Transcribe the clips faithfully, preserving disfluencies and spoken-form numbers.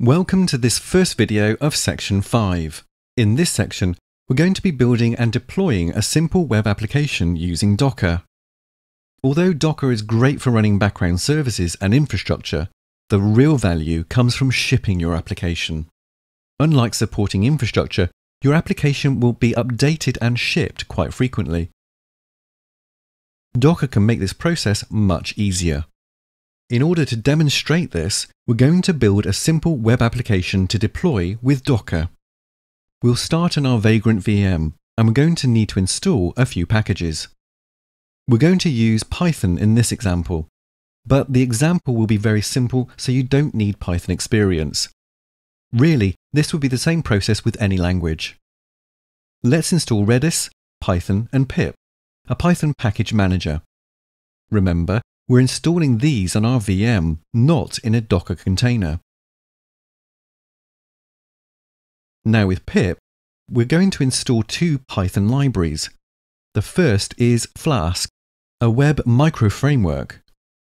Welcome to this first video of section five. In this section, we're going to be building and deploying a simple web application using Docker. Although Docker is great for running background services and infrastructure, the real value comes from shipping your application. Unlike supporting infrastructure, your application will be updated and shipped quite frequently. Docker can make this process much easier. In order to demonstrate this, we're going to build a simple web application to deploy with Docker. We'll start in our Vagrant V M, and we're going to need to install a few packages. We're going to use Python in this example, but the example will be very simple, so you don't need Python experience. Really, this would be the same process with any language. Let's install Redis, Python, and pip, a Python package manager. Remember, we're installing these on our V M, not in a Docker container. Now with pip, we're going to install two Python libraries. The first is Flask, a web microframework.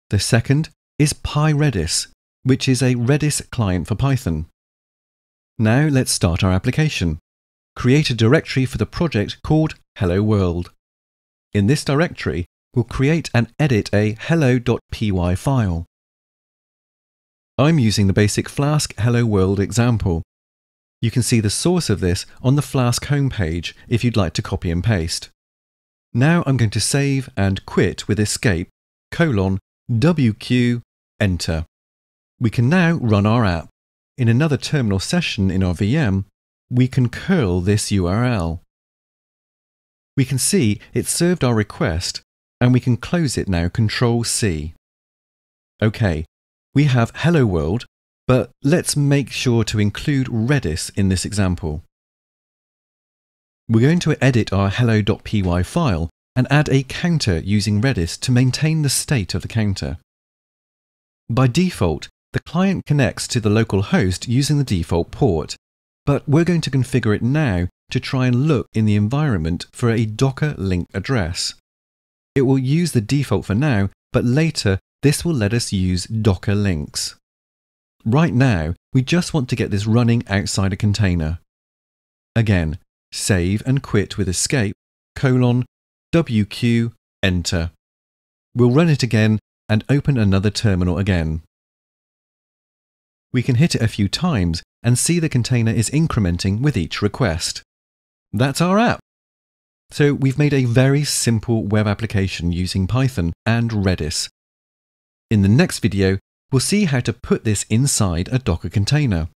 The second is PyRedis, which is a Redis client for Python. Now let's start our application. Create a directory for the project called Hello World. In this directory, we'll create and edit a hello.py file. I'm using the basic Flask Hello World example. You can see the source of this on the Flask homepage if you'd like to copy and paste. Now I'm going to save and quit with escape, colon, W Q, enter. We can now run our app. In another terminal session in our V M, we can curl this U R L. We can see it served our request, and we can close it now, control C. Okay, we have Hello World, but let's make sure to include Redis in this example. We're going to edit our hello.py file and add a counter using Redis to maintain the state of the counter. By default, the client connects to the local host using the default port, but we're going to configure it now to try and look in the environment for a Docker link address. It will use the default for now, but later this will let us use Docker links. Right now, we just want to get this running outside a container. Again, save and quit with escape, colon, W Q, enter. We'll run it again and open another terminal again. We can hit it a few times and see the container is incrementing with each request. That's our app. So we've made a very simple web application using Python and Redis. In the next video, we'll see how to put this inside a Docker container.